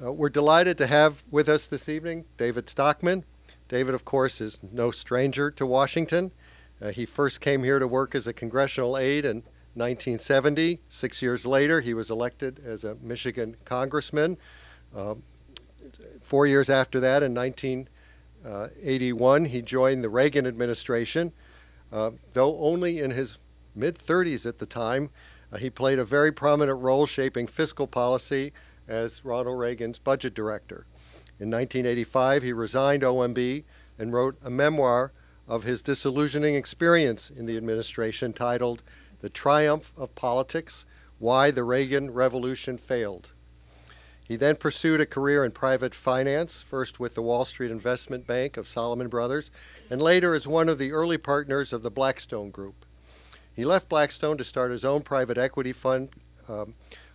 We're delighted to have with us this evening David Stockman. David, of course, is no stranger to Washington. He first came here to work as a congressional aide in 1970. 6 years later, he was elected as a Michigan congressman. 4 years after that, in 1981, he joined the Reagan administration. Though only in his mid-30s at the time, he played a very prominent role shaping fiscal policy as Ronald Reagan's budget director. In 1985, he resigned OMB and wrote a memoir of his disillusioning experience in the administration titled The Triumph of Politics, Why the Reagan Revolution Failed. He then pursued a career in private finance, first with the Wall Street investment bank of Solomon Brothers, and later as one of the early partners of the Blackstone Group. He left Blackstone to start his own private equity fund,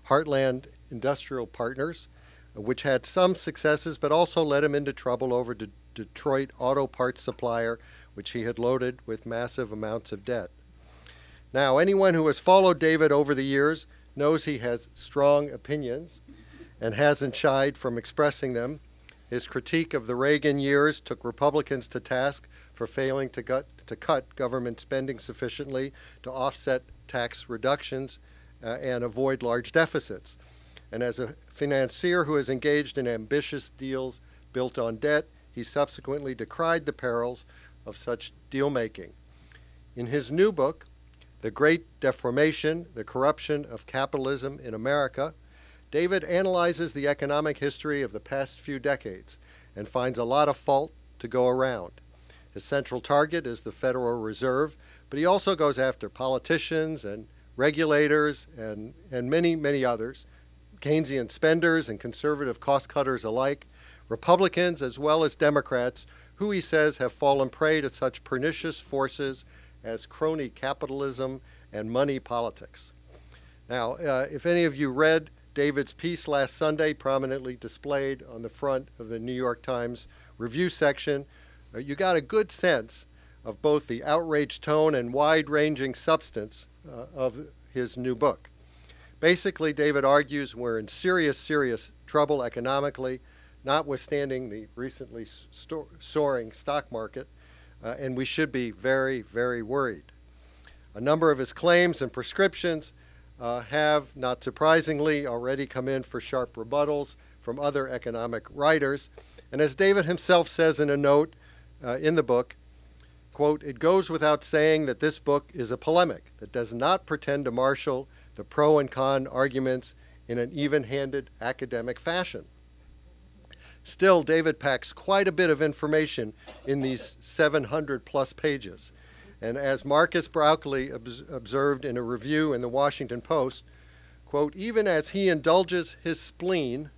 Heartland Industrial Partners, which had some successes but also led him into trouble over Detroit auto parts supplier, which he had loaded with massive amounts of debt. Now, anyone who has followed David over the years knows he has strong opinions and hasn't shied from expressing them. His critique of the Reagan years took Republicans to task for failing to cut government spending sufficiently to offset tax reductions and avoid large deficits. And as a financier who has engaged in ambitious deals built on debt, he subsequently decried the perils of such deal-making. In his new book, The Great Deformation, The Corruption of Capitalism in America, David analyzes the economic history of the past few decades and finds a lot of fault to go around. His central target is the Federal Reserve, but he also goes after politicians and regulators and many, many others, Keynesian spenders and conservative cost cutters alike, Republicans as well as Democrats, who he says have fallen prey to such pernicious forces as crony capitalism and money politics. Now, if any of you read David's piece last Sunday, prominently displayed on the front of the New York Times review section, you got a good sense of both the outraged tone and wide-ranging substance of his new book. Basically, David argues we're in serious, serious trouble economically, notwithstanding the recently soaring stock market, and we should be very, very worried. A number of his claims and prescriptions have, not surprisingly, already come in for sharp rebuttals from other economic writers. And as David himself says in a note in the book, quote, "It goes without saying that this book is a polemic that does not pretend to marshal the pro and con arguments in an even-handed academic fashion." Still, David packs quite a bit of information in these 700-plus pages. And as Marcus Brockley observed in a review in the Washington Post, quote, "Even as he indulges his spleen,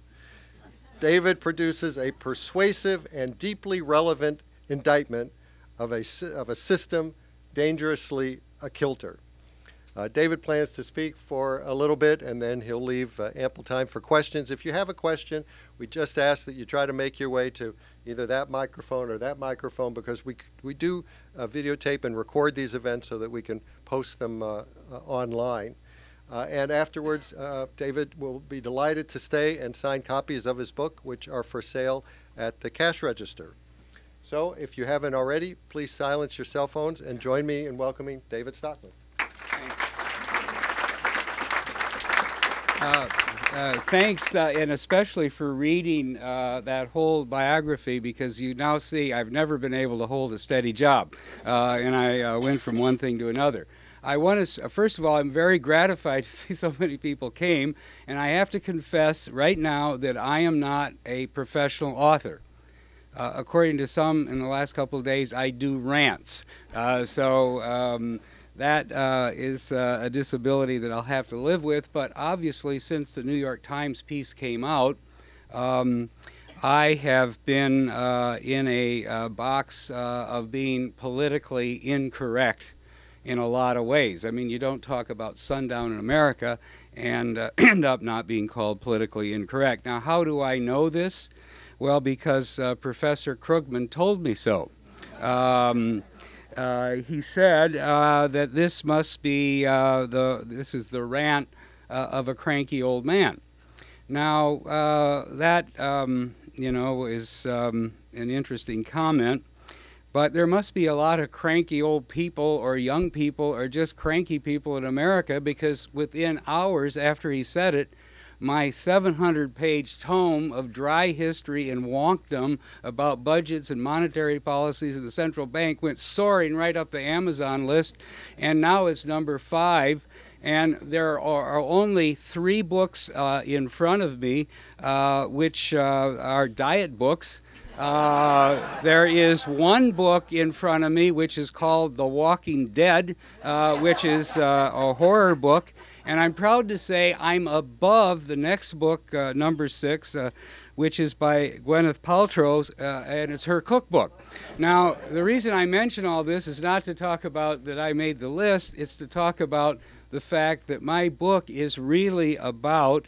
David produces a persuasive and deeply relevant indictment of a system dangerously a-kilter." David plans to speak for a little bit, and then he'll leave ample time for questions. If you have a question, we just ask that you try to make your way to either that microphone or that microphone, because we do videotape and record these events so that we can post them online. And afterwards, David will be delighted to stay and sign copies of his book, which are for sale at the cash register. So if you haven't already, please silence your cell phones and join me in welcoming David Stockman. Thanks, and especially for reading that whole biography, because you now see I've never been able to hold a steady job, and I went from one thing to another. I want to, first of all, I'm very gratified to see so many people came, and I have to confess right now that I am not a professional author. According to some in the last couple of days, I do rants. That is a disability that I'll have to live with, but obviously since the New York Times piece came out, I have been in a box of being politically incorrect in a lot of ways. I mean, you don't talk about sundown in America and end up not being called politically incorrect. Now, how do I know this? Well, because Professor Krugman told me so. He said that this must be this is the rant of a cranky old man. Now, that, you know, is an interesting comment, but there must be a lot of cranky old people or young people or just cranky people in America, because within hours after he said it, my 700-page tome of dry history and wonkdom about budgets and monetary policies of the central bank went soaring right up the Amazon list, and now it's #5. And there are only 3 books in front of me, which are diet books. There is 1 book in front of me, which is called The Walking Dead, which is a horror book. And I'm proud to say I'm above the next book, #6, which is by Gwyneth Paltrow, and it's her cookbook. Now, the reason I mention all this is not to talk about that I made the list, it's to talk about the fact that my book is really about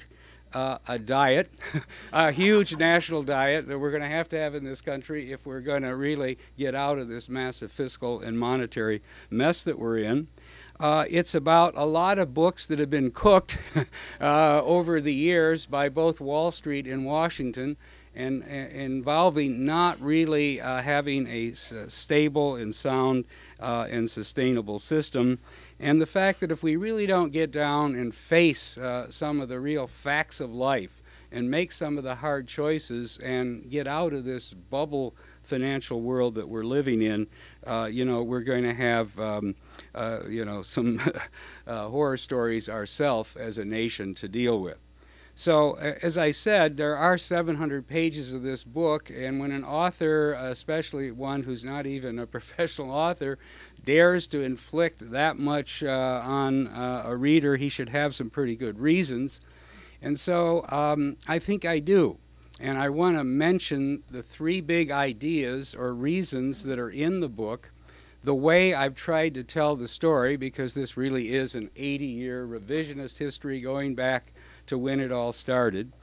a diet, a huge national diet that we're going to have in this country if we're going to really get out of this massive fiscal and monetary mess that we're in. It's about a lot of books that have been cooked over the years by both Wall Street and Washington, and involving not really having a stable and sound and sustainable system. And the fact that if we really don't get down and face some of the real facts of life and make some of the hard choices and get out of this bubble financial world that we're living in, you know, we're going to have, you know, some horror stories ourselves as a nation to deal with. So, as I said, there are 700 pages of this book, and when an author, especially one who's not even a professional author, dares to inflict that much on a reader, he should have some pretty good reasons. And so, I think I do. And I want to mention the 3 big ideas or reasons that are in the book, the way I've tried to tell the story, because this really is an 80-year revisionist history going back to when it all started,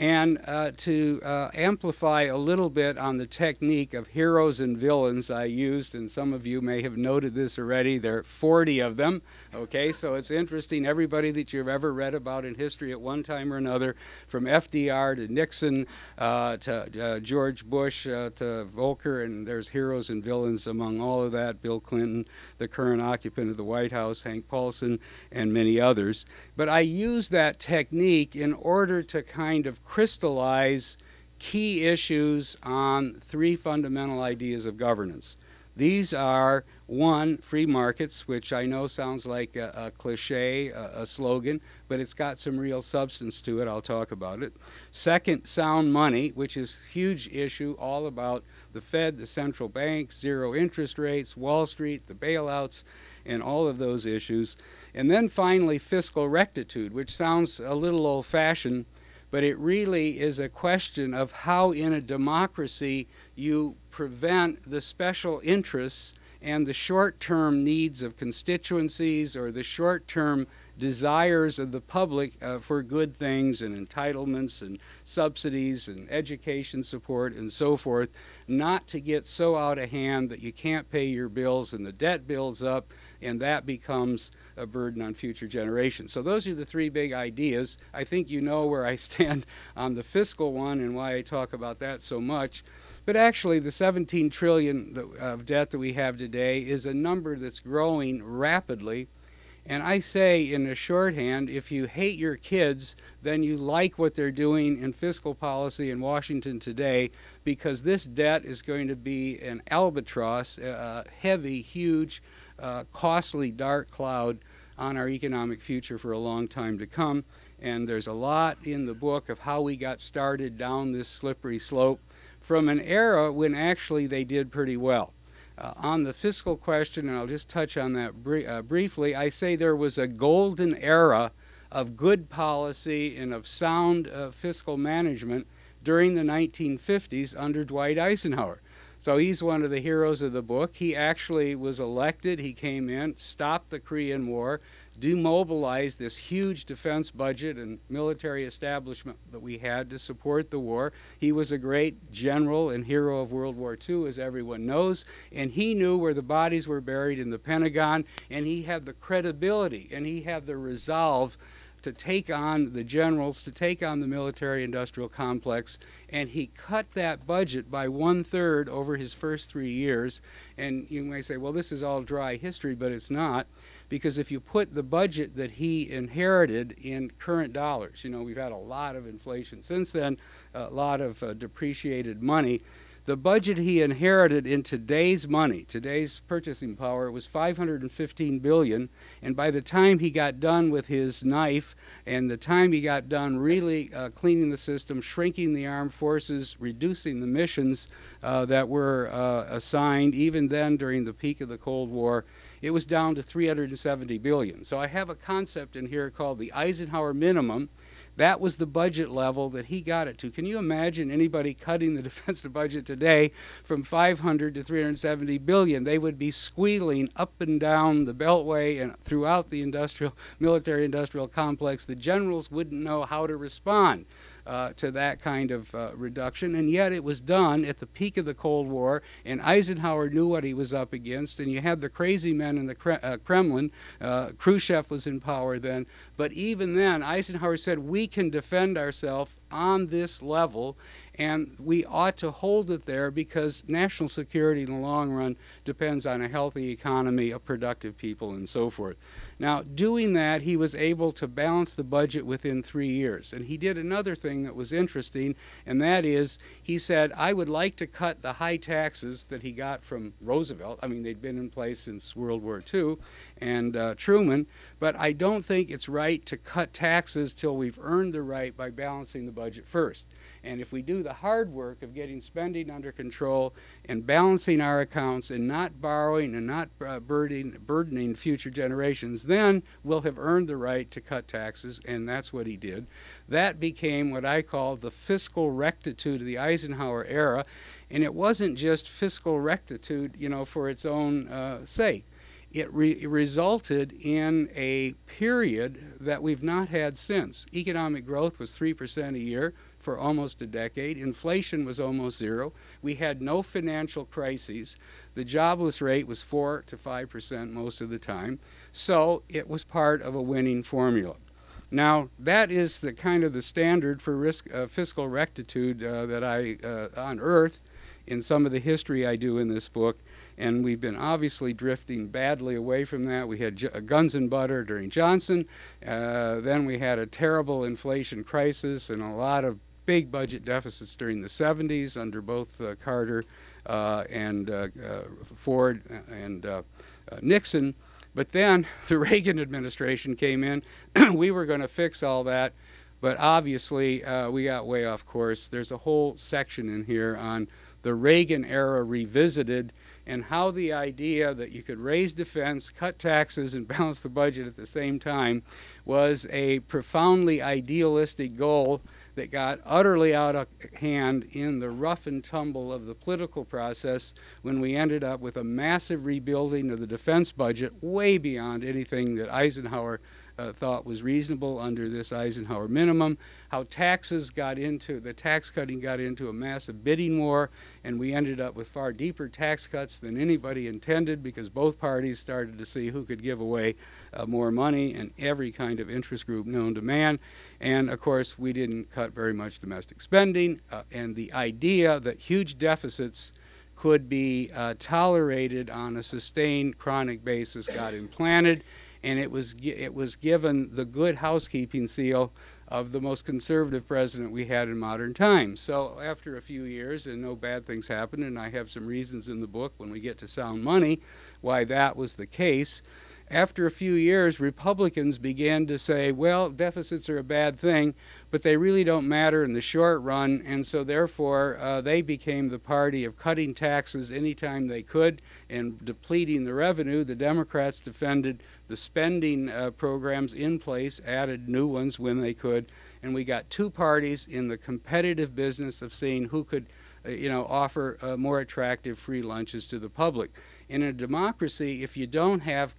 and to amplify a little bit on the technique of heroes and villains I used, and some of you may have noted this already. There are 40 of them, okay? So it's interesting. Everybody that you've ever read about in history at one time or another, from FDR to Nixon to George Bush to Volcker, and there's heroes and villains among all of that, Bill Clinton, the current occupant of the White House, Hank Paulson, and many others. But I use that technique in order to kind of crystallize key issues on 3 fundamental ideas of governance. These are, 1, free markets, which I know sounds like a cliche, a slogan, but it's got some real substance to it. I'll talk about it. 2, sound money, which is a huge issue, all about the Fed, the central bank, zero interest rates, Wall Street, the bailouts, and all of those issues. And then finally, fiscal rectitude, which sounds a little old-fashioned, but it really is a question of how in a democracy you prevent the special interests and the short-term needs of constituencies or the short-term desires of the public for good things and entitlements and subsidies and education support and so forth, not to get so out of hand that you can't pay your bills and the debt builds up and that becomes a burden on future generations. So those are the 3 big ideas. I think you know where I stand on the fiscal one and why I talk about that so much. But actually, the $17 trillion of debt that we have today is a number that's growing rapidly. And I say, in a shorthand, if you hate your kids, then you like what they're doing in fiscal policy in Washington today, because this debt is going to be an albatross, a heavy, huge, costly dark cloud on our economic future for a long time to come. And there's a lot in the book of how we got started down this slippery slope from an era when actually they did pretty well. On the fiscal question, and I'll just touch on that briefly, I say there was a golden era of good policy and of sound fiscal management during the 1950s under Dwight Eisenhower. So he's one of the heroes of the book. He actually was elected. He came in, stopped the Korean War, demobilized this huge defense budget and military establishment that we had to support the war. He was a great general and hero of World War II, as everyone knows, and he knew where the bodies were buried in the Pentagon, and he had the credibility, and he had the resolve to take on the generals, to take on the military-industrial complex, and he cut that budget by 1/3 over his first 3 years. And you may say, well, this is all dry history, but it's not, because if you put the budget that he inherited in current dollars, you know, we've had a lot of inflation since then, a lot of depreciated money. The budget he inherited in today's money, today's purchasing power, was $515 billion, and by the time he got done with his knife and the time he got done really cleaning the system, shrinking the armed forces, reducing the missions that were assigned even then during the peak of the Cold War, it was down to $370 billion. So I have a concept in here called the Eisenhower minimum. That was the budget level that he got it to. Can you imagine anybody cutting the defensive budget today from 500 to 370 billion? They would be squealing up and down the Beltway and throughout the military-industrial complex. The generals wouldn't know how to respond to that kind of reduction, and yet it was done at the peak of the Cold War, and Eisenhower knew what he was up against, and you had the crazy men in the Kremlin. Khrushchev was in power then, but even then Eisenhower said, we can defend ourselves on this level, and we ought to hold it there because national security in the long run depends on a healthy economy, a productive people, and so forth. Now, doing that, he was able to balance the budget within 3 years. And he did another thing that was interesting, and that is he said, I would like to cut the high taxes that he got from Roosevelt. I mean, they'd been in place since World War II and Truman, but I don't think it's right to cut taxes till we've earned the right by balancing the budget first. And if we do the hard work of getting spending under control and balancing our accounts and not borrowing and not burdening future generations, then we'll have earned the right to cut taxes, and that's what he did. That became what I call the fiscal rectitude of the Eisenhower era, and it wasn't just fiscal rectitude, you know, for its own sake. It resulted in a period that we've not had since. Economic growth was 3% a year for almost a decade. Inflation was almost zero. We had no financial crises. The jobless rate was 4% to 5% most of the time. So it was part of a winning formula. Now, that is the kind of the standard for fiscal rectitude that I unearthed in some of the history I do in this book. And we've been obviously drifting badly away from that. We had guns and butter during Johnson. Then we had a terrible inflation crisis and a lot of big budget deficits during the 70s under both Carter and Ford and Nixon. But then the Reagan administration came in. We were going to fix all that. But obviously, we got way off course. There's a whole section in here on the Reagan era revisited, and how the idea that you could raise defense, cut taxes, and balance the budget at the same time was a profoundly idealistic goal that got utterly out of hand in the rough and tumble of the political process when we ended up with a massive rebuilding of the defense budget way beyond anything that Eisenhower thought was reasonable under this Eisenhower minimum, how taxes got into, the tax cutting got into a massive bidding war, and we ended up with far deeper tax cuts than anybody intended because both parties started to see who could give away more money and every kind of interest group known to man. And of course, we didn't cut very much domestic spending, and the idea that huge deficits could be tolerated on a sustained chronic basis got implanted. And it was given the good housekeeping seal of the most conservative president we had in modern times. So after a few years, and no bad things happened, and I have some reasons in the book when we get to sound money why that was the case, after a few years, Republicans began to say, well, deficits are a bad thing, but they really don't matter in the short run, and so therefore they became the party of cutting taxes anytime they could and depleting the revenue. The Democrats defended the spending programs in place, added new ones when they could, and we got two parties in the competitive business of seeing who could offer more attractive free lunches to the public. In a democracy, if you don't have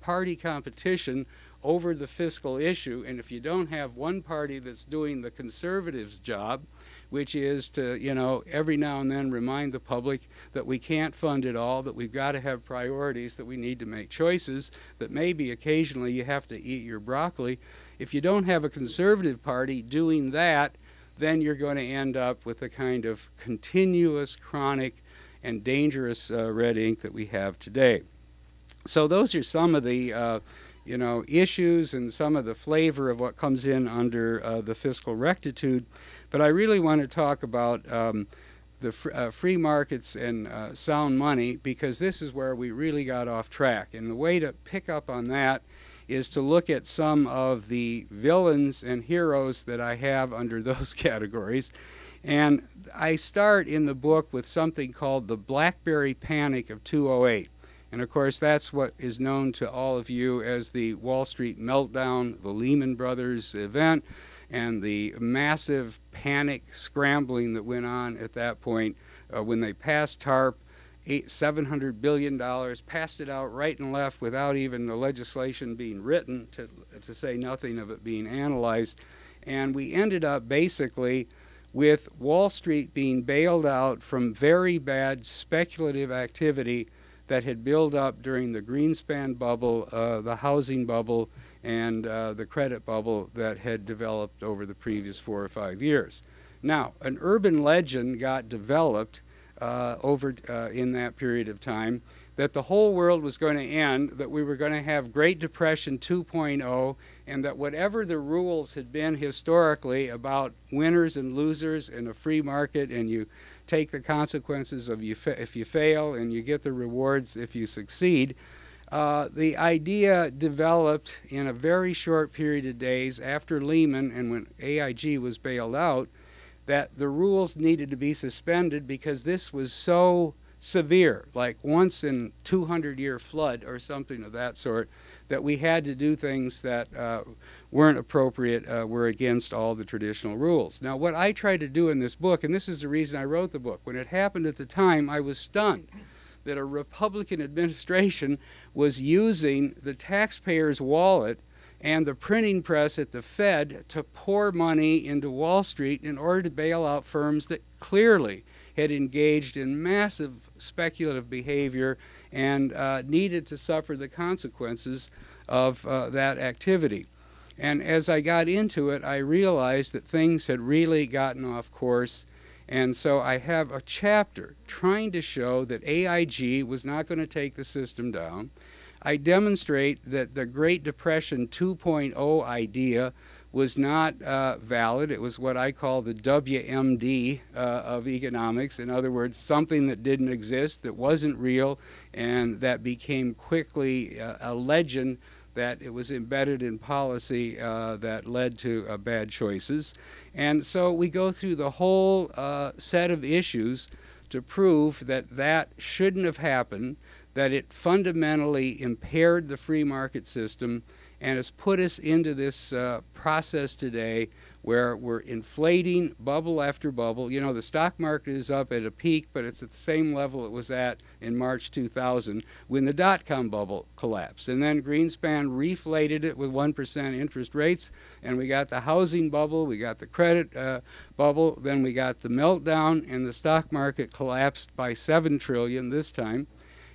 party competition over the fiscal issue, and if you don't have one party that's doing the conservatives' job, which is to, you know, every now and then remind the public that we can't fund it all, that we've got to have priorities, that we need to make choices, that maybe occasionally you have to eat your broccoli. If you don't have a conservative party doing that, then you're going to end up with the kind of continuous, chronic, and dangerous red ink that we have today. So those are some of the you know, issues and some of the flavor of what comes in under the fiscal rectitude. But I really want to talk about the free markets and sound money, because this is where we really got off track. And the way to pick up on that is to look at some of the villains and heroes that I have under those categories. And I start in the book with something called the BlackBerry Panic of 2008. And of course, that's what is known to all of you as the Wall Street meltdown, the Lehman Brothers event, and the massive panic scrambling that went on at that point when they passed TARP, $700 billion, passed it out right and left without even the legislation being written, to say nothing of it being analyzed. And we ended up basically with Wall Street being bailed out from very bad speculative activity that had built up during the Greenspan bubble, the housing bubble, and the credit bubble that had developed over the previous 4 or 5 years. Now, an urban legend got developed in that period of time that the whole world was going to end, that we were going to have Great Depression 2.0, and that whatever the rules had been historically about winners and losers in a free market, and you take the consequences of if you fail and you get the rewards if you succeed, the idea developed in a very short period of days after Lehman and when AIG was bailed out, that the rules needed to be suspended because this was so severe, like once in 200-year flood or something of that sort, that we had to do things that weren't appropriate, were against all the traditional rules. Now, what I tried to do in this book, and this is the reason I wrote the book, when it happened at the time, I was stunned that a Republican administration was using the taxpayer's wallet and the printing press at the Fed to pour money into Wall Street in order to bail out firms that clearly had engaged in massive speculative behavior and needed to suffer the consequences of that activity. And as I got into it, I realized that things had really gotten off course. And so I have a chapter trying to show that AIG was not going to take the system down. I demonstrate that the Great Depression 2.0 idea was not valid. It was what I call the WMD of economics. In other words, something that didn't exist, that wasn't real, and that became quickly a legend that it was embedded in policy that led to bad choices. And so we go through the whole set of issues to prove that that shouldn't have happened, that it fundamentally impaired the free market system and has put us into this process today where we're inflating bubble after bubble. You know, the stock market is up at a peak, but it's at the same level it was at in March 2000 when the dot-com bubble collapsed. And then Greenspan reflated it with 1% interest rates, and we got the housing bubble, we got the credit bubble, then we got the meltdown, and the stock market collapsed by $7 trillion this time.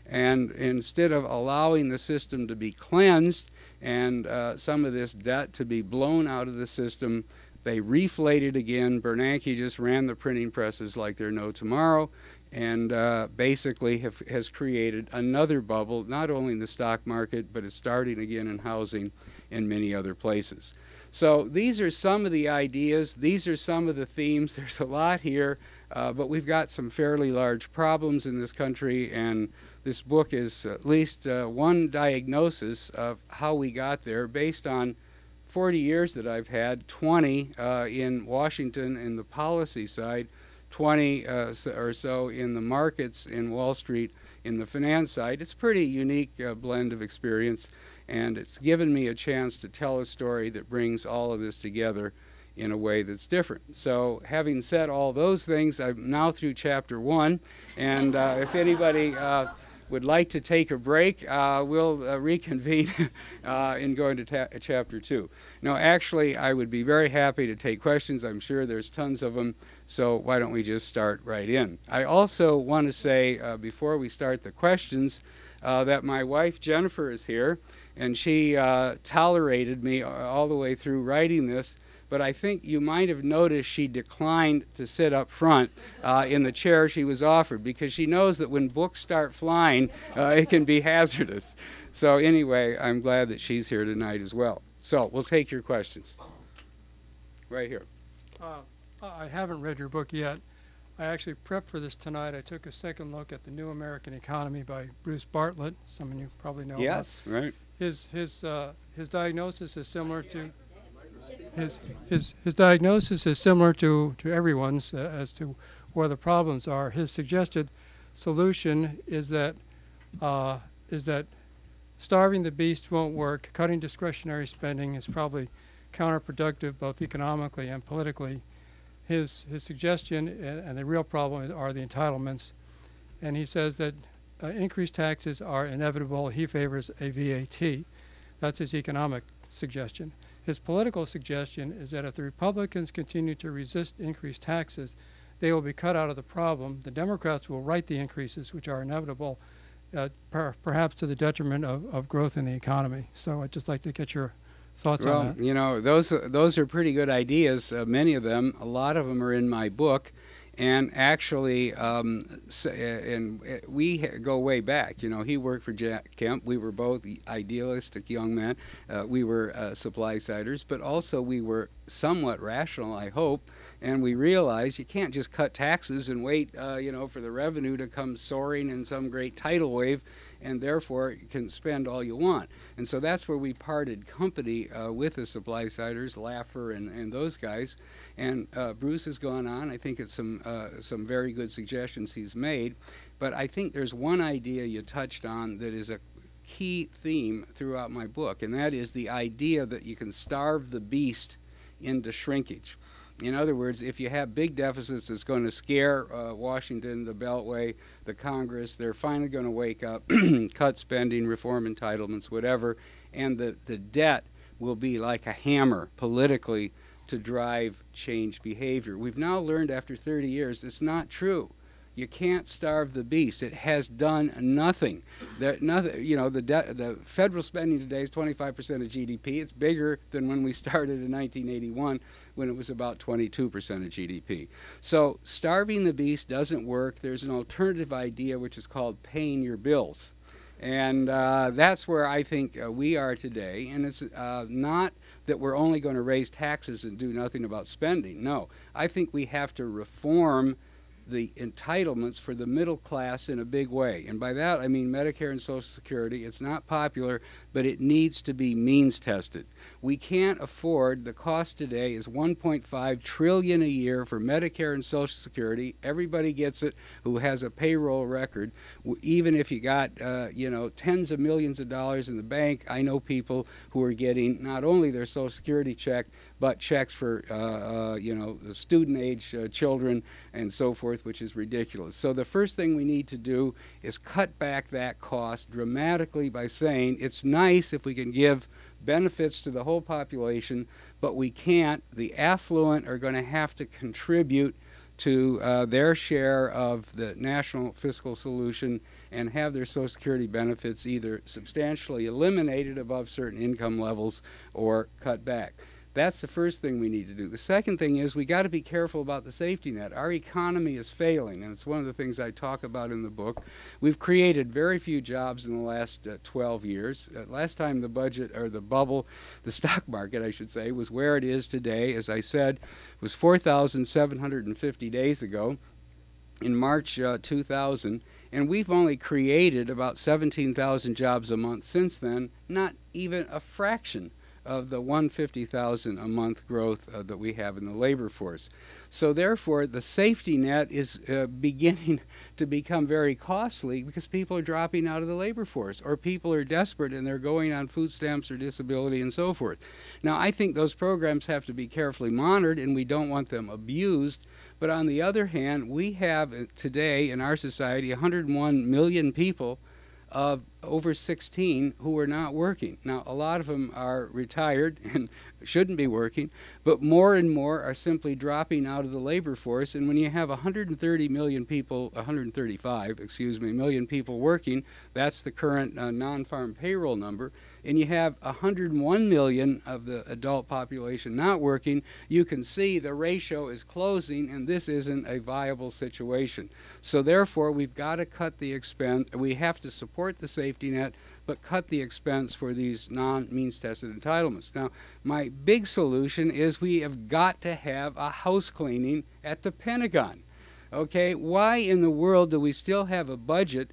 And instead of allowing the system to be cleansed and some of this debt to be blown out of the system, they reflated again. Bernanke just ran the printing presses like they're no tomorrow, and basically has created another bubble, not only in the stock market, but it's starting again in housing and many other places. So these are some of the ideas. These are some of the themes. There's a lot here, but we've got some fairly large problems in this country, and this book is at least one diagnosis of how we got there based on 40 years that I've had, 20 in Washington in the policy side, 20 or so in the markets in Wall Street in the finance side. It's a pretty unique blend of experience, and it's given me a chance to tell a story that brings all of this together in a way that's different. So having said all those things, I'm now through chapter 1, and if anybody would like to take a break, we'll reconvene in going to Chapter 2. No, actually, I would be very happy to take questions. I'm sure there's tons of them, so why don't we just start right in. I also want to say, before we start the questions, that my wife Jennifer is here, and she tolerated me all the way through writing this, but I think you might have noticed she declined to sit up front in the chair she was offered, because she knows that when books start flying, it can be hazardous. So anyway, I'm glad that she's here tonight as well. So we'll take your questions. Right here. I haven't read your book yet. I actually prepped for this tonight. I took a second look at The New American Economy by Bruce Bartlett, someone you probably know. Yes, about. Right. His diagnosis is similar to his diagnosis is similar to everyone's as to where the problems are. His suggested solution is that starving the beast won't work. Cutting discretionary spending is probably counterproductive, both economically and politically. His suggestion and the real problem are the entitlements, and he says that increased taxes are inevitable. He favors a VAT. That's his economic suggestion. His political suggestion is that if the Republicans continue to resist increased taxes, they will be cut out of the problem. The Democrats will write the increases, which are inevitable, perhaps to the detriment of growth in the economy. So I'd just like to get your thoughts on that. Well, you know, those are pretty good ideas, many of them. A lot of them are in my book. And actually, and we go way back. You know, he worked for Jack Kemp. We were both idealistic young men. We were supply-siders, but also we were somewhat rational, I hope. And we realized you can't just cut taxes and wait, you know, for the revenue to come soaring in some great tidal wave, and therefore you can spend all you want. And so that's where we parted company with the supply-siders, Laffer and those guys. And Bruce has gone on. I think it's some very good suggestions he's made. But I think there's one idea you touched on that is a key theme throughout my book, and that is the idea that you can starve the beast into shrinkage. In other words, if you have big deficits, it's going to scare Washington, the Beltway, the Congress. They're finally going to wake up, cut spending, reform entitlements, whatever, and the debt will be like a hammer politically to drive change behavior. We've now learned after 30 years it's not true. You can't starve the beast. It has done nothing. You know, the federal spending today is 25% of GDP. It's bigger than when we started in 1981, when it was about 22% of GDP. So starving the beast doesn't work. There's an alternative idea, which is called paying your bills. And that's where I think we are today. And it's not that we're only going to raise taxes and do nothing about spending. No, I think we have to reform the entitlements for the middle class in a big way. And by that I mean Medicare and Social Security. It's not popular, but it needs to be means tested. We can't afford, the cost today is $1.5 trillion a year for Medicare and Social Security. Everybody gets it who has a payroll record. Even if you got, you know, tens of millions of dollars in the bank, I know people who are getting not only their Social Security check, but checks for, you know, student-age children and so forth, which is ridiculous. So the first thing we need to do is cut back that cost dramatically by saying it's nice if we can give benefits to the whole population, but we can't. The affluent are going to have to contribute to their share of the national fiscal solution and have their Social Security benefits either substantially eliminated above certain income levels or cut back. That's the first thing we need to do. The second thing is we got to be careful about the safety net. Our economy is failing, and it's one of the things I talk about in the book. We've created very few jobs in the last 12 years. Last time the budget, or the bubble, the stock market, I should say, was where it is today. As I said, it was 4,750 days ago in March 2000. And we've only created about 17,000 jobs a month since then, not even a fraction of the 150,000 a month growth that we have in the labor force. So therefore, the safety net is beginning to become very costly because people are dropping out of the labor force, or people are desperate and they're going on food stamps or disability and so forth. Now, I think those programs have to be carefully monitored, and we don't want them abused. But on the other hand, we have today in our society 101 million people of over 16 who are not working. Now, a lot of them are retired and shouldn't be working, but more and more are simply dropping out of the labor force. And when you have 135 million people working, that's the current non-farm payroll number, and you have 101 million of the adult population not working, you can see the ratio is closing, and this isn't a viable situation. So therefore, we've got to cut the expense. We have to support the safety net, but cut the expense for these non-means-tested entitlements. Now, my big solution is we have got to have a house cleaning at the Pentagon. Okay, why in the world do we still have a budget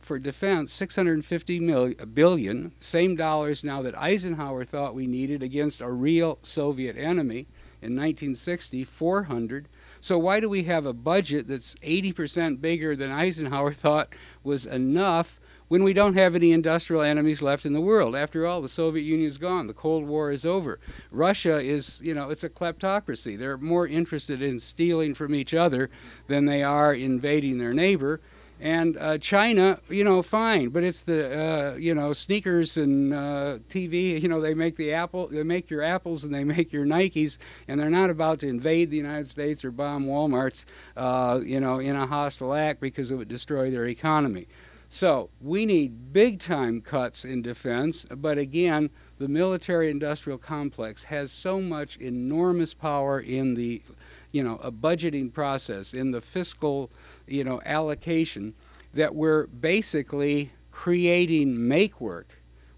for defense, $650 billion, same dollars now that Eisenhower thought we needed against a real Soviet enemy in 1960, 400. So why do we have a budget that's 80% bigger than Eisenhower thought was enough when we don't have any industrial enemies left in the world? After all, the Soviet Union's gone. The Cold War is over. Russia is, you know, it's a kleptocracy. They're more interested in stealing from each other than they are invading their neighbor. And China, you know, fine, but it's the, you know, sneakers and TV, you know, they make the Apple, they make your Apples and they make your Nikes, and they're not about to invade the United States or bomb Walmarts, you know, in a hostile act because it would destroy their economy. So we need big-time cuts in defense, but again, the military-industrial complex has so much enormous power in the a budgeting process, in the fiscal, allocation, that we're basically creating make work.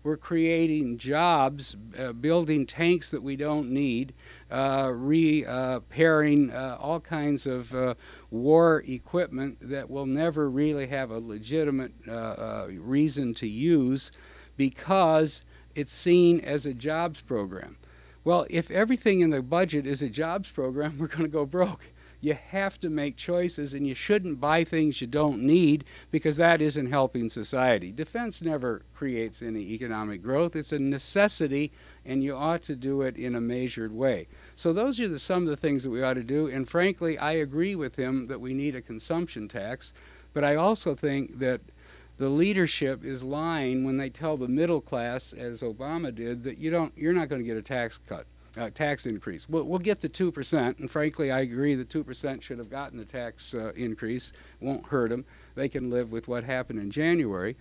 We're creating jobs, building tanks that we don't need, repairing all kinds of war equipment that we'll never really have a legitimate reason to use because it's seen as a jobs program. Well, if everything in the budget is a jobs program, we're going to go broke. You have to make choices, and you shouldn't buy things you don't need because that isn't helping society. Defense never creates any economic growth. It's a necessity, and you ought to do it in a measured way. So those are some of the things that we ought to do, and frankly, I agree with him that we need a consumption tax, but I also think that the leadership is lying when they tell the middle class, as Obama did, that you're not going to get a tax cut, tax increase. We'll get the 2%, and frankly, I agree the 2% should have gotten the tax increase. Won't hurt them. They can live with what happened in January.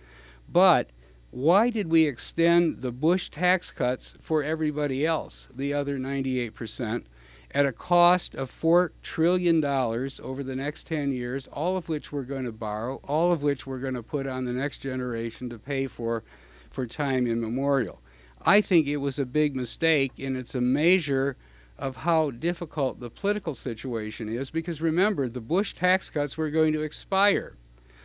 But why did we extend the Bush tax cuts for everybody else, the other 98%? At a cost of $4 trillion over the next 10 years, all of which we're going to borrow, all of which we're going to put on the next generation to pay for time immemorial. I think it was a big mistake, and it's a measure of how difficult the political situation is, because remember, the Bush tax cuts were going to expire.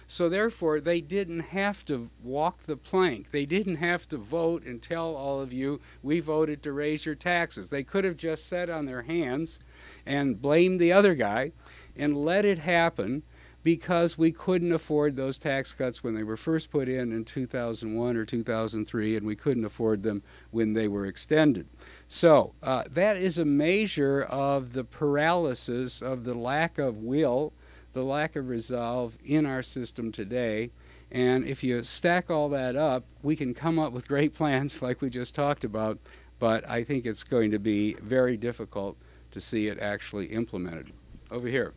So therefore, they didn't have to walk the plank. They didn't have to vote and tell all of you, we voted to raise your taxes. They could have just sat on their hands and blamed the other guy and let it happen because we couldn't afford those tax cuts when they were first put in 2001 or 2003, and we couldn't afford them when they were extended. So that is a measure of the paralysis, of the lack of will, the lack of resolve in our system today. And if you stack all that up, we can come up with great plans like we just talked about, but I think it's going to be very difficult to see it actually implemented. Over here.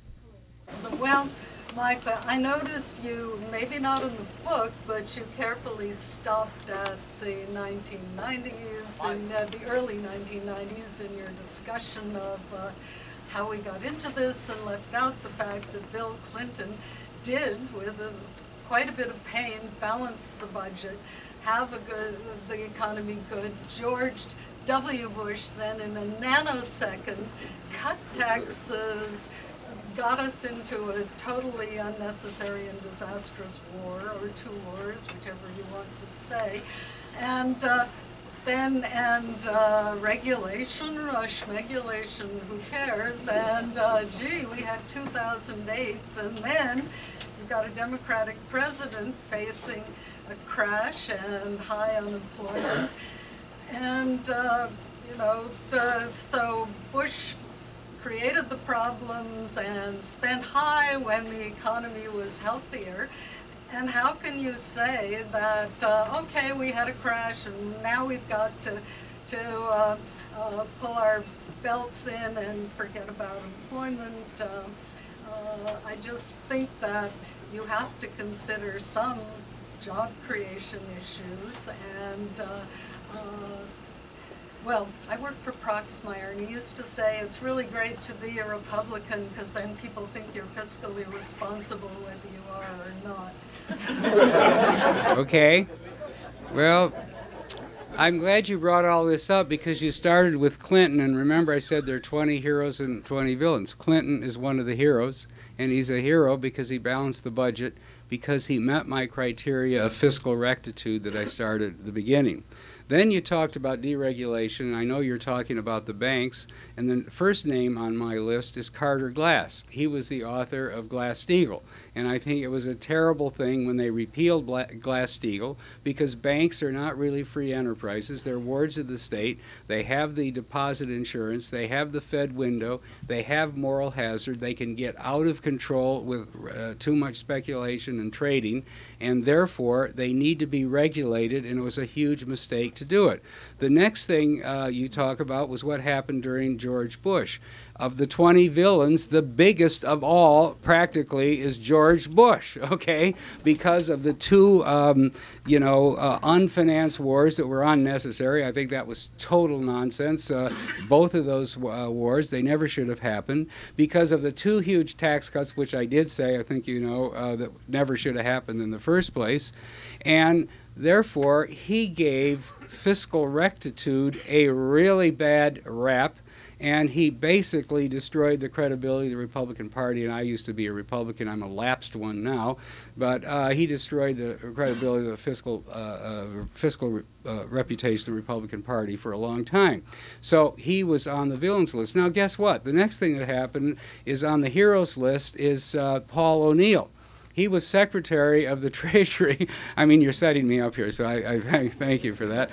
Well, Mike, I notice you, maybe not in the book, but you carefully stopped at the 1990s and the early 1990s in your discussion of how we got into this and left out the fact that Bill Clinton did, with quite a bit of pain, balance the budget, have a good, the economy good. George W. Bush then in a nanosecond cut taxes, got us into a totally unnecessary and disastrous war, or two wars, whichever you want to say. And regulation, regulation, who cares? And gee, we had 2008, and then you've got a Democratic president facing a crash and high unemployment. And, you know, so Bush created the problems and spent high when the economy was healthier. And how can you say that, okay, we had a crash and now we've got to pull our belts in and forget about employment? I just think that you have to consider some job creation issues. And, well, I work for Proxmire, and he used to say it's really great to be a Republican because then people think you're fiscally responsible whether you are or not. Okay. Well, I'm glad you brought all this up because you started with Clinton, and remember I said there are 20 heroes and 20 villains. Clinton is one of the heroes, and he's a hero because he balanced the budget, because he met my criteria of fiscal rectitude that I started at the beginning. Then you talked about deregulation, and I know you're talking about the banks, and the first name on my list is Carter Glass. He was the author of Glass-Steagall, and I think it was a terrible thing when they repealed Glass-Steagall, because banks are not really free enterprises. They're wards of the state. They have the deposit insurance. They have the Fed window. They have moral hazard. They can get out of control with too much speculation and trading, and therefore they need to be regulated, and it was a huge mistake to do it. The next thing you talk about was what happened during George Bush. Of the 20 villains, the biggest of all, practically, is George Bush, okay? Because of the two, unfinanced wars that were unnecessary. I think that was total nonsense. Both of those wars, they never should have happened. Because of the two huge tax cuts, which I did say, I think you know, that never should have happened in the first place. And therefore, he gave fiscal rectitude a really bad rap, and he basically destroyed the credibility of the Republican Party. And I used to be a Republican. I'm a lapsed one now. But he destroyed the credibility of the fiscal reputation of the Republican Party for a long time. So he was on the villains list. Now, guess what? The next thing that happened is on the heroes list is Paul O'Neill. He was Secretary of the Treasury. I mean, you're setting me up here, so I thank you for that.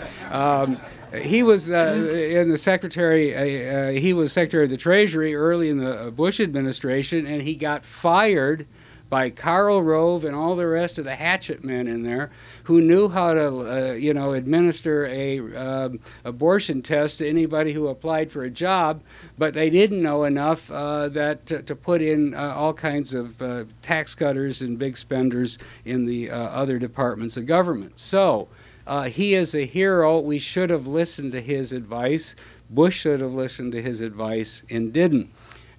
He was in the Secretary. He was Secretary of the Treasury early in the Bush administration, and he got fired by Karl Rove and all the rest of the hatchet men in there, who knew how to, administer a abortion test to anybody who applied for a job, but they didn't know enough that to put in all kinds of tax cutters and big spenders in the other departments of government. So he is a hero. We should have listened to his advice. Bush should have listened to his advice and didn't.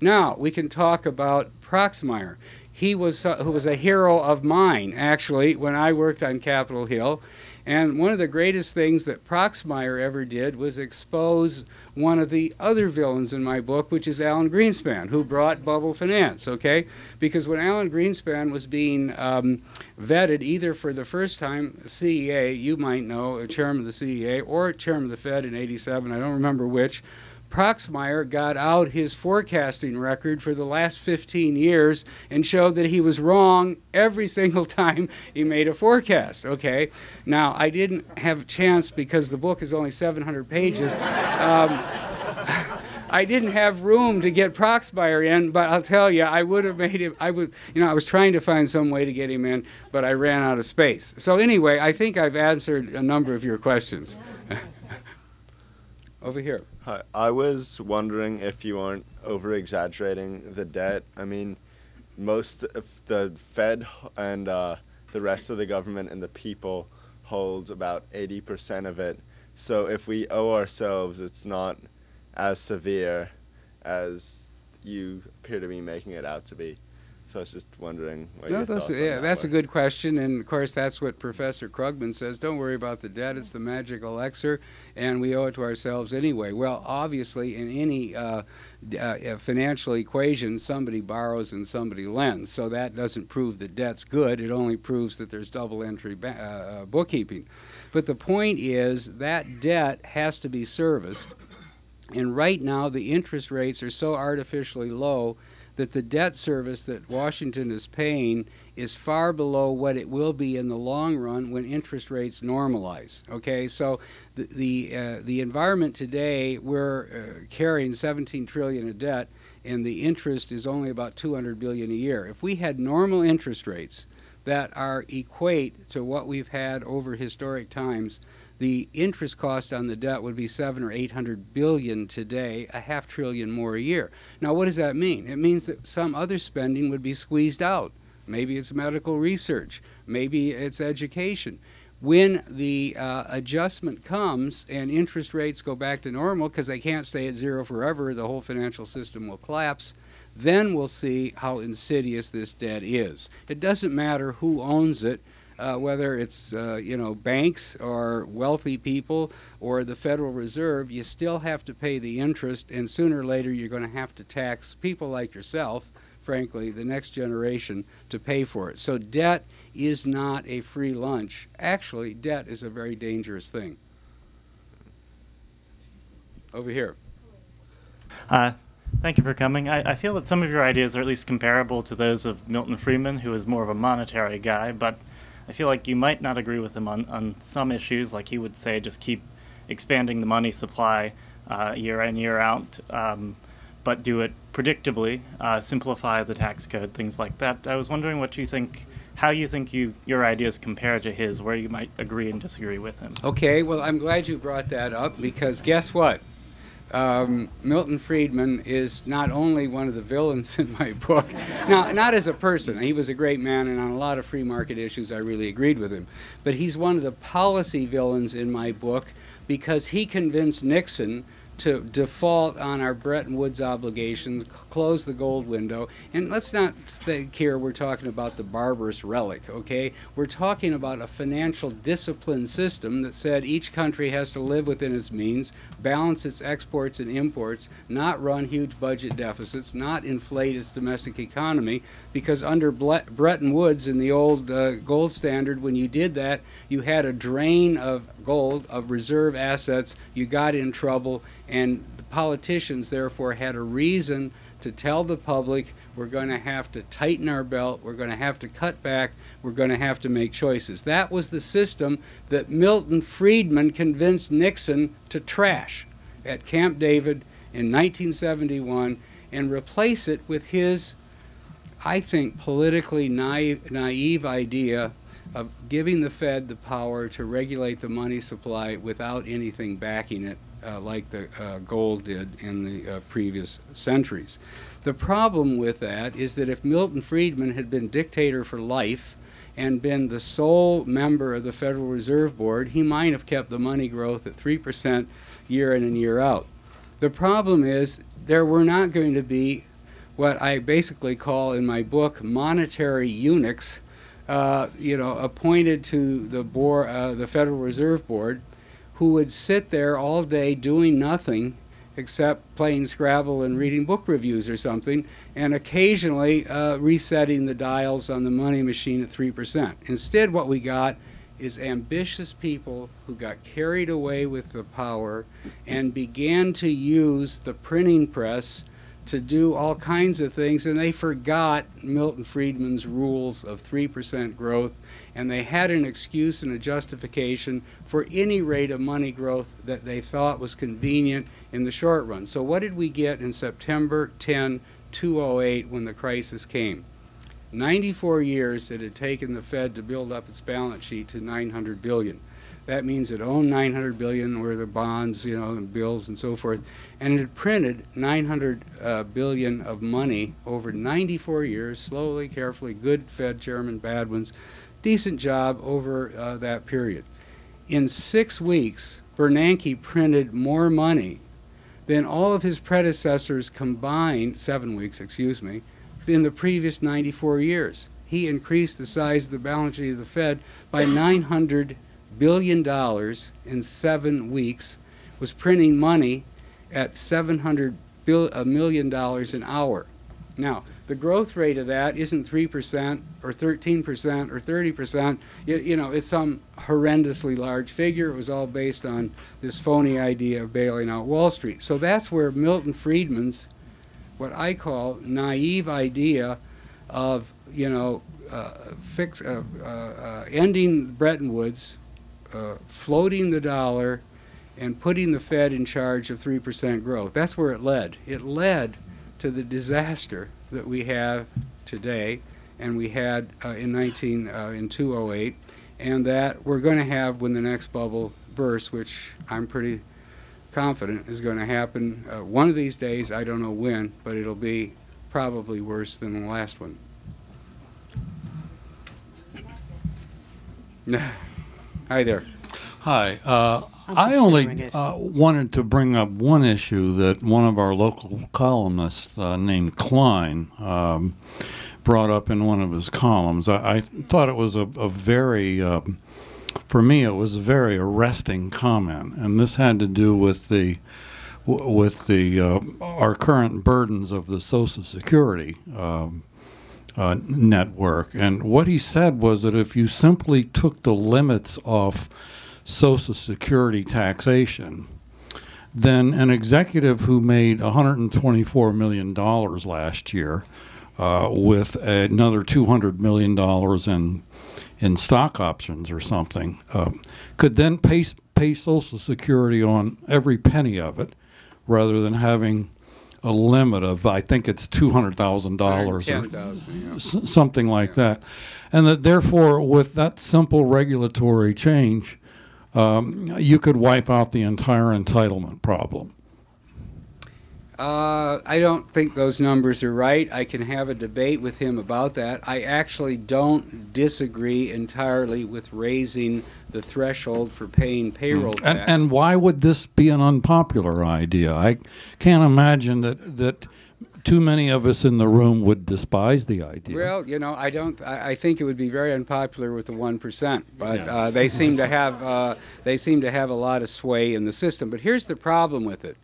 Now we can talk about Proxmire. He was who was a hero of mine, actually, when I worked on Capitol Hill. And one of the greatest things that Proxmire ever did was expose one of the other villains in my book, which is Alan Greenspan, who brought bubble finance, okay? Because when Alan Greenspan was being vetted, either for the first time, CEA, you might know, chairman of the CEA, or chairman of the Fed in '87, I don't remember which, Proxmire got out his forecasting record for the last 15 years and showed that he was wrong every single time he made a forecast, okay? Now, I didn't have a chance because the book is only 700 pages. I didn't have room to get Proxmire in, but I'll tell you, I would have made him, I was trying to find some way to get him in, but I ran out of space. So anyway, I think I've answered a number of your questions. Over here. Hi. I was wondering if you aren't over-exaggerating the debt. I mean, most of the Fed and the rest of the government and the people hold about 80% of it. So if we owe ourselves, it's not as severe as you appear to be making it out to be. So I was just wondering what your thoughts on that. Yeah, that's a good question, and of course that's what Professor Krugman says. Don't worry about the debt; it's the magic elixir, and we owe it to ourselves anyway. Well, obviously, in any financial equation, somebody borrows and somebody lends, so that doesn't prove the debt's good. It only proves that there's double-entry bookkeeping. But the point is that debt has to be serviced, and right now the interest rates are so artificially low that the debt service that Washington is paying is far below what it will be in the long run when interest rates normalize. Okay, so the environment today, we're carrying $17 trillion of debt, and the interest is only about $200 billion a year. If we had normal interest rates, that are equate to what we've had over historic times, the interest cost on the debt would be $700 or $800 billion today, a $500 billion more a year. Now, what does that mean? It means that some other spending would be squeezed out. Maybe it's medical research. Maybe it's education. When the adjustment comes and interest rates go back to normal, because they can't stay at zero forever, the whole financial system will collapse, then we'll see how insidious this debt is. It doesn't matter who owns it, whether it's you know, banks or wealthy people or the Federal Reserve, you still have to pay the interest, and sooner or later you're going to have to tax people like yourself, frankly, the next generation, to pay for it. So debt is not a free lunch. Actually, debt is a very dangerous thing. Over here. Thank you for coming. I feel that some of your ideas are at least comparable to those of Milton Friedman, who is more of a monetary guy, but I feel like you might not agree with him on some issues. Like he would say, just keep expanding the money supply year in, year out, but do it predictably, simplify the tax code, things like that. I was wondering what you think, how you think your ideas compare to his, where you might agree and disagree with him. Okay, well, I'm glad you brought that up, because guess what? Milton Friedman is not only one of the villains in my book, now, not as a person, he was a great man, and on a lot of free market issues I really agreed with him, but he's one of the policy villains in my book because he convinced Nixon to default on our Bretton Woods obligations, close the gold window. And let's not think here we're talking about the barbarous relic, okay? We're talking about a financial discipline system that said each country has to live within its means, balance its exports and imports, not run huge budget deficits, not inflate its domestic economy, because under Bretton Woods in the old gold standard, when you did that, you had a drain of gold, of reserve assets, you got in trouble, and the politicians therefore had a reason to tell the public, we're going to have to tighten our belt, we're going to have to cut back, we're going to have to make choices. That was the system that Milton Friedman convinced Nixon to trash at Camp David in 1971 and replace it with his, I think, politically naive idea of giving the Fed the power to regulate the money supply without anything backing it, like the gold did in the previous centuries. The problem with that is that if Milton Friedman had been dictator for life and been the sole member of the Federal Reserve Board, he might have kept the money growth at 3% year in and year out. The problem is there were not going to be what I basically call in my book monetary eunuchs, you know, appointed to the Federal Reserve Board, who would sit there all day doing nothing except playing Scrabble and reading book reviews or something, and occasionally resetting the dials on the money machine at 3%. Instead, what we got is ambitious people who got carried away with the power and began to use the printing press to do all kinds of things, and they forgot Milton Friedman's rules of 3% growth, and they had an excuse and a justification for any rate of money growth that they thought was convenient in the short run. So what did we get in September 10, 2008, when the crisis came? 94 years it had taken the Fed to build up its balance sheet to $900 billion. That means it owned $900 billion worth of bonds, you know, and bills and so forth. And it had printed $900 billion of money over 94 years, slowly, carefully, good Fed chairman, bad ones, decent job over that period. In 6 weeks, Bernanke printed more money than all of his predecessors combined, 7 weeks, excuse me, in the previous 94 years. He increased the size of the balance sheet of the Fed by $900 billion in 7 weeks, was printing money at $700 million an hour. Now, the growth rate of that isn't 3% or 13% or 30%. You know, it's some horrendously large figure. It was all based on this phony idea of bailing out Wall Street. So that's where Milton Friedman's, what I call naive idea of, you know, ending Bretton Woods, floating the dollar, and putting the Fed in charge of 3% growth. That's where it led. It led to the disaster that we have today. and we had in 2008, and that we're going to have when the next bubble bursts, which I'm pretty confident is going to happen one of these days. I don't know when, but it'll be probably worse than the last one. Hi there. Hi. I only wanted to bring up one issue that one of our local columnists named Klein brought up in one of his columns. I thought it was a very, for me, it was a very arresting comment, and this had to do with the our current burdens of the Social Security network. And what he said was that if you simply took the limits off Social Security taxation, then an executive who made $124 million last year with another $200 million in stock options or something could then pay Social Security on every penny of it, rather than having a limit of, I think it's $200,000 or yeah, something like that. And that therefore, with that simple regulatory change, you could wipe out the entire entitlement problem. I don't think those numbers are right. I can have a debate with him about that. I actually don't disagree entirely with raising the threshold for paying payroll tax. And why would this be an unpopular idea? I can't imagine that too many of us in the room would despise the idea. Well, you know, I think it would be very unpopular with the 1%, but yes, they seem to have a lot of sway in the system. But here's the problem with it.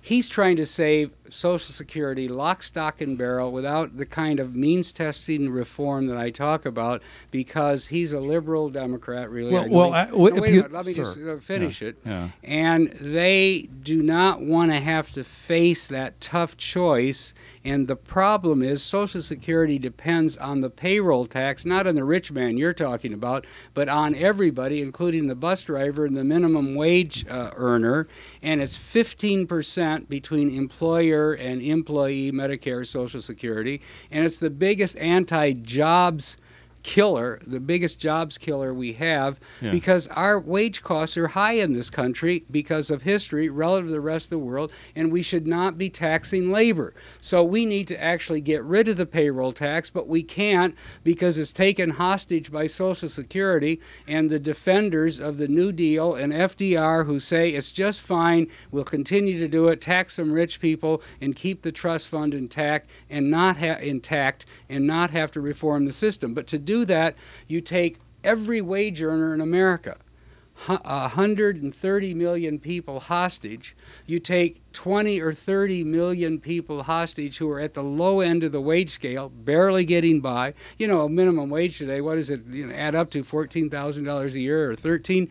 He's trying to save Social Security lock, stock, and barrel without the kind of means-testing reform that I talk about, because he's a liberal Democrat, really. Well, wait a minute, let me just finish it. And they do not want to have to face that tough choice. And the problem is Social Security depends on the payroll tax, not on the rich man you're talking about, but on everybody, including the bus driver and the minimum wage earner. And it's 15% between employer and employee Medicare Social Security. And it's the biggest anti-jobs killer, the biggest jobs killer we have, because our wage costs are high in this country because of history relative to the rest of the world, and we should not be taxing labor. So we need to actually get rid of the payroll tax, but we can't because it's taken hostage by Social Security and the defenders of the New Deal and FDR, who say it's just fine, we'll continue to do it, tax some rich people and keep the trust fund intact and not have to reform the system. But to do that, you take every wage earner in America, 130 million people hostage. You take 20 or 30 million people hostage who are at the low end of the wage scale, barely getting by. You know, a minimum wage today, what is it, you know, add up to $14,000 a year or $13,000.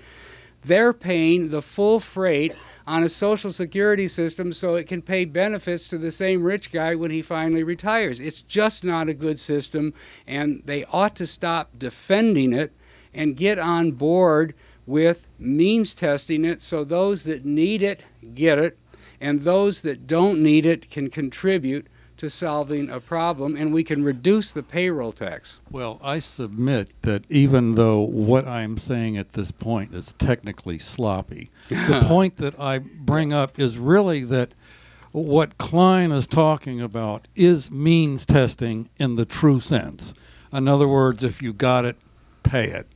They're paying the full freight on a Social Security system so it can pay benefits to the same rich guy when he finally retires. It's just not a good system, and they ought to stop defending it and get on board with means testing it so those that need it get it, and those that don't need it can contribute to solving a problem, and we can reduce the payroll tax. Well, I submit that even though what I'm saying at this point is technically sloppy, the point that I bring up is really that what Klein is talking about is means testing in the true sense. In other words, if you got it, pay it.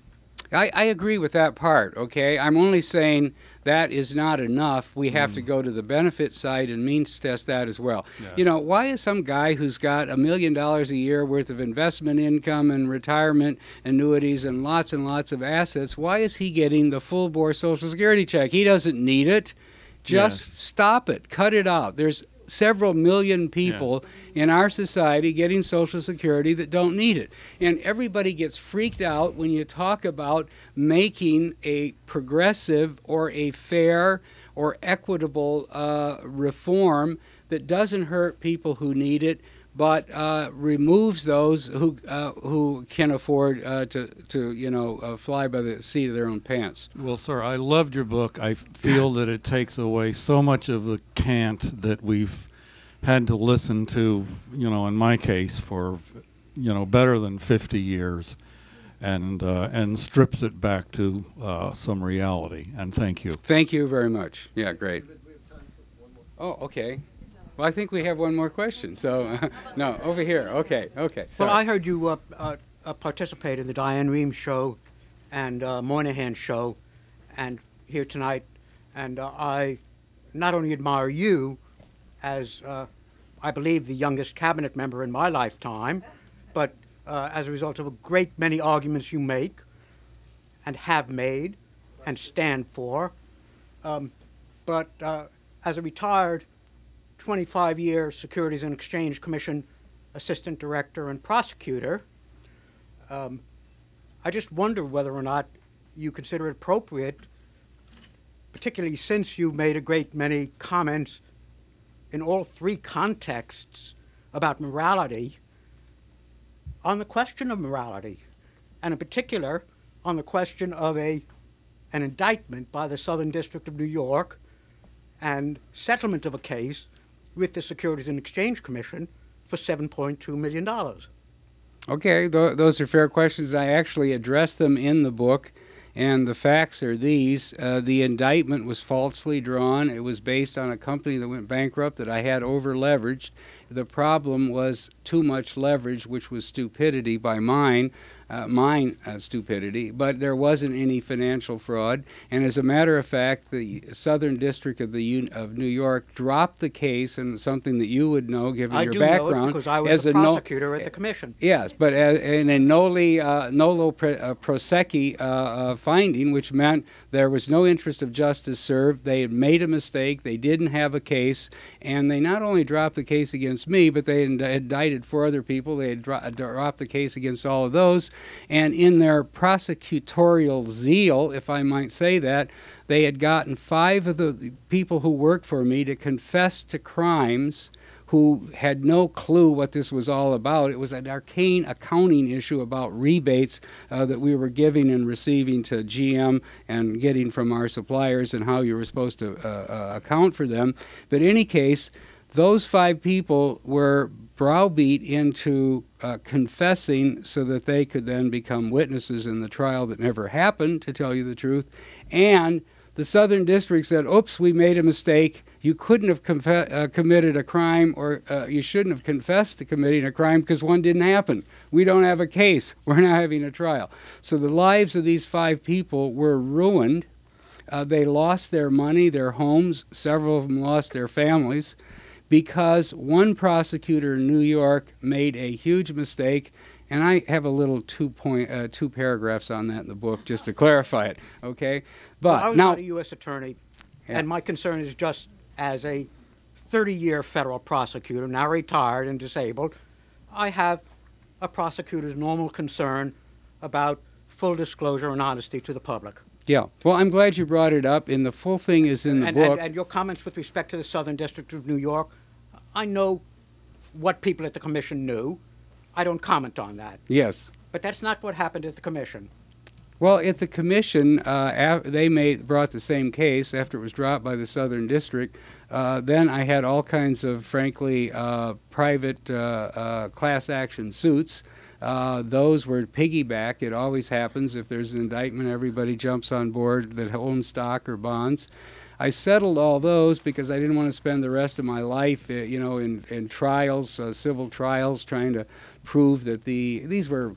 I agree with that part, okay? I'm only saying that is not enough. We have to go to the benefit side and means test that as well. Yes. You know, why is some guy who's got $1 million a year worth of investment income and retirement annuities and lots of assets, why is he getting the full bore Social Security check? He doesn't need it. Just stop it. Cut it out. There's several million people in our society getting Social Security that don't need it. And everybody gets freaked out when you talk about making a progressive or a fair or equitable reform that doesn't hurt people who need it, but removes those who can afford to fly by the seat of their own pants. Well, sir, I loved your book. I feel that it takes away so much of the cant that we've had to listen to, you know, in my case, for you know, better than 50 years, and strips it back to some reality. And thank you. Thank you very much. Yeah, great. Oh, okay. Well, I think we have one more question. So, no, over here. Okay, okay. Sorry. Well, I heard you participate in the Diane Rehm show and Moynihan show, and here tonight. And I not only admire you as, I believe, the youngest cabinet member in my lifetime, but as a result of a great many arguments you make and have made and stand for. But as a retired 25-year Securities and Exchange Commission assistant director and prosecutor, I just wonder whether or not you consider it appropriate, particularly since you've made a great many comments in all three contexts about morality, on the question of morality, and in particular on the question of an indictment by the Southern District of New York and settlement of a case with the Securities and Exchange Commission for $7.2 million. Okay, those are fair questions. I actually addressed them in the book, and the facts are these. The indictment was falsely drawn. It was based on a company that went bankrupt that I had over-leveraged. The problem was too much leverage, which was stupidity by mine. Stupidity, but there wasn't any financial fraud. And as a matter of fact, the Southern District of New York dropped the case, and something that you would know given your background. I do know it because I was a prosecutor at the commission. Yes, but in a nolo prosecco finding, which meant there was no interest of justice served. They had made a mistake. They didn't have a case, and they not only dropped the case against me, but they indicted four other people. They had dropped the case against all of those. And in their prosecutorial zeal, if I might say that, they had gotten five of the people who worked for me to confess to crimes who had no clue what this was all about. It was an arcane accounting issue about rebates that we were giving and receiving to GM and getting from our suppliers and how you were supposed to account for them. But in any case, those five people were browbeat into confessing so that they could then become witnesses in the trial that never happened, to tell you the truth. And the Southern District said, oops, we made a mistake. You couldn't have committed a crime, or you shouldn't have confessed to committing a crime because one didn't happen. We don't have a case. We're not having a trial. So the lives of these five people were ruined. They lost their money, their homes. Several of them lost their families, because one prosecutor in New York made a huge mistake. And I have a little two paragraphs on that in the book just to clarify it, okay? But I was not a U.S. attorney, yeah, and my concern is just as a 30-year federal prosecutor, now retired and disabled, I have a prosecutor's normal concern about full disclosure and honesty to the public. Yeah. Well, I'm glad you brought it up, and the full thing is in the book. And your comments with respect to the Southern District of New York, I know what people at the commission knew. I don't comment on that. Yes. But that's not what happened at the commission. Well, at the commission, they brought the same case after it was dropped by the Southern District. Then I had all kinds of, frankly, private class action suits. Those were piggyback. It always happens. If there's an indictment, everybody jumps on board that owns stock or bonds. I settled all those because I didn't want to spend the rest of my life, you know, in trials, civil trials, trying to prove that these were,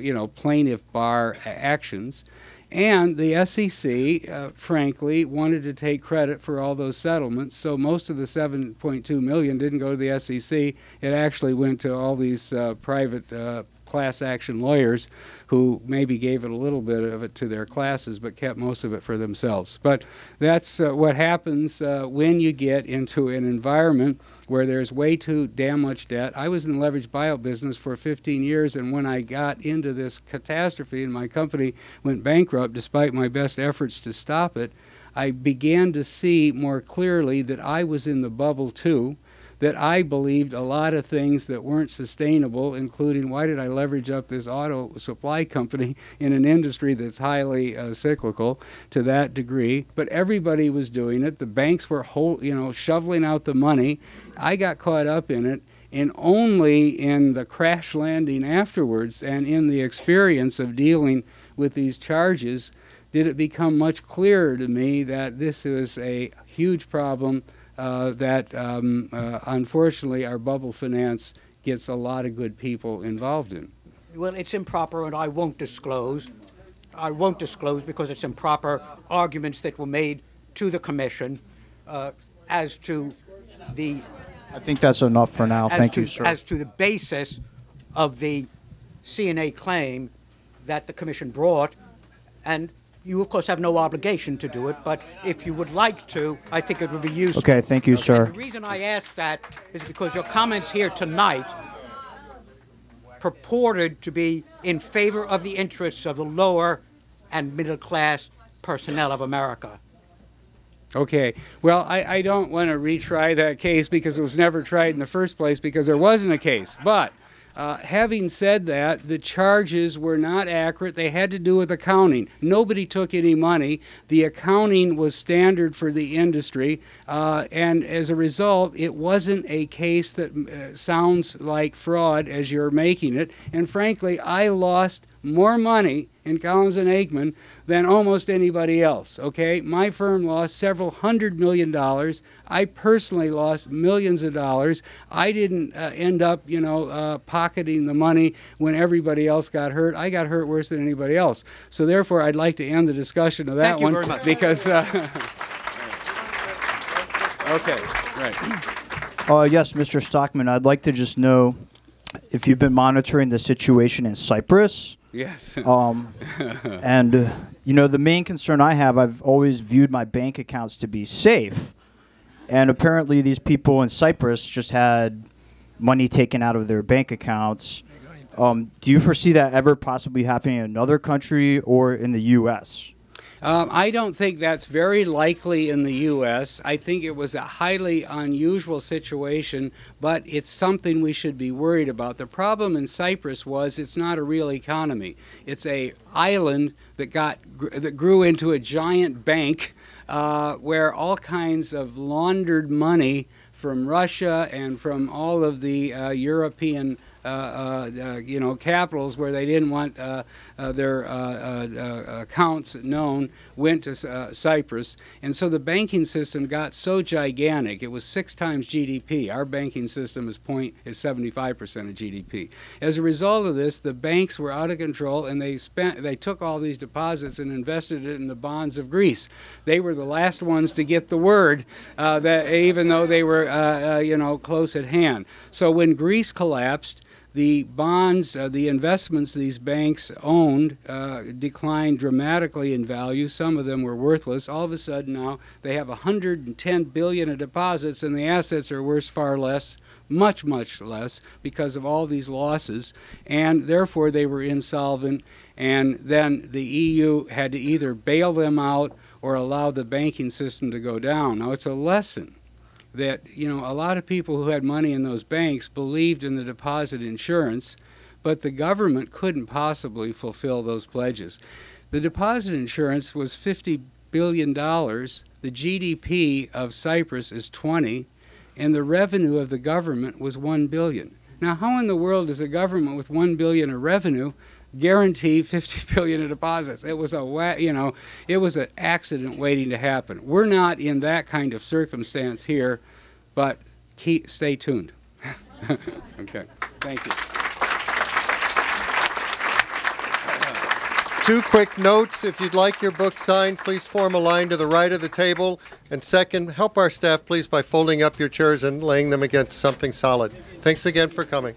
you know, plaintiff bar actions. And the SEC, frankly, wanted to take credit for all those settlements, so most of the $7.2 million didn't go to the SEC. It actually went to all these private class action lawyers who maybe gave it a little bit of it to their classes but kept most of it for themselves. But that's what happens when you get into an environment where there's way too damn much debt. I was in the leveraged buyout business for 15 years, and when I got into this catastrophe and my company went bankrupt despite my best efforts to stop it, I began to see more clearly that I was in the bubble too, that I believed a lot of things that weren't sustainable, including why did I leverage up this auto supply company in an industry that's highly cyclical to that degree. But everybody was doing it. The banks were, you know, shoveling out the money. I got caught up in it. and only in the crash landing afterwards and in the experience of dealing with these charges did it become much clearer to me that this is a huge problem that unfortunately our bubble finance gets a lot of good people involved in. Well, it's improper, and I won't disclose. I won't disclose because it's improper arguments that were made to the Commission as to the... I think that's enough for now. Thank you, sir. As to the basis of the CNA claim that the Commission brought, and you, of course, have no obligation to do it, but if you would like to, I think it would be useful. Okay, thank you, sir. And the reason I ask that is because your comments here tonight purported to be in favor of the interests of the lower and middle-class personnel of America. Okay. Well, I don't want to retry that case because it was never tried in the first place because there wasn't a case. But having said that, the charges were not accurate. They had to do with accounting. Nobody took any money. The accounting was standard for the industry, and as a result, it wasn't a case that sounds like fraud as you're making it. And frankly, I lost more money in Collins and Aikman than almost anybody else, okay? My firm lost several $100 million. I personally lost millions of dollars. I didn't end up, you know, pocketing the money when everybody else got hurt. I got hurt worse than anybody else. So therefore, I'd like to end the discussion of that one. Thank you very much. Because, okay, right. Yes, Mr. Stockman, I'd like to just know if you've been monitoring the situation in Cyprus. Yes. And, you know, the main concern I have, I've always viewed my bank accounts to be safe. And apparently these people in Cyprus just had money taken out of their bank accounts. Do you foresee that ever possibly happening in another country or in the U.S.? I don't think that's very likely in the U.S. I think it was a highly unusual situation, but it's something we should be worried about. The problem in Cyprus was it's not a real economy. It's an island that grew into a giant bank where all kinds of laundered money from Russia and from all of the European you know, capitals where they didn't want their accounts known went to Cyprus. And so the banking system got so gigantic. It was 6 times GDP. Our banking system is 75% of GDP. As a result of this, the banks were out of control, and they took all these deposits and invested it in the bonds of Greece. They were the last ones to get the word, that even though they were you know, close at hand. So when Greece collapsed, the bonds, the investments these banks owned declined dramatically in value. Some of them were worthless. All of a sudden now they have $110 billion in deposits, and the assets are worth far less, much, much less, because of all these losses. And therefore they were insolvent, and then the EU had to either bail them out or allow the banking system to go down. Now it's a lesson that, you know, a lot of people who had money in those banks believed in the deposit insurance, but the government couldn't possibly fulfill those pledges. The deposit insurance was $50 billion. The GDP of Cyprus is 20, and the revenue of the government was $1 billion. Now, how in the world does a government with $1 billion of revenue guarantee $50 billion in deposits? It was a, you know, it was an accident waiting to happen. We're not in that kind of circumstance here, but stay tuned. Okay, thank you. Two quick notes. If you'd like your book signed, please form a line to the right of the table. And second, help our staff, please, by folding up your chairs and laying them against something solid. Thanks again for coming.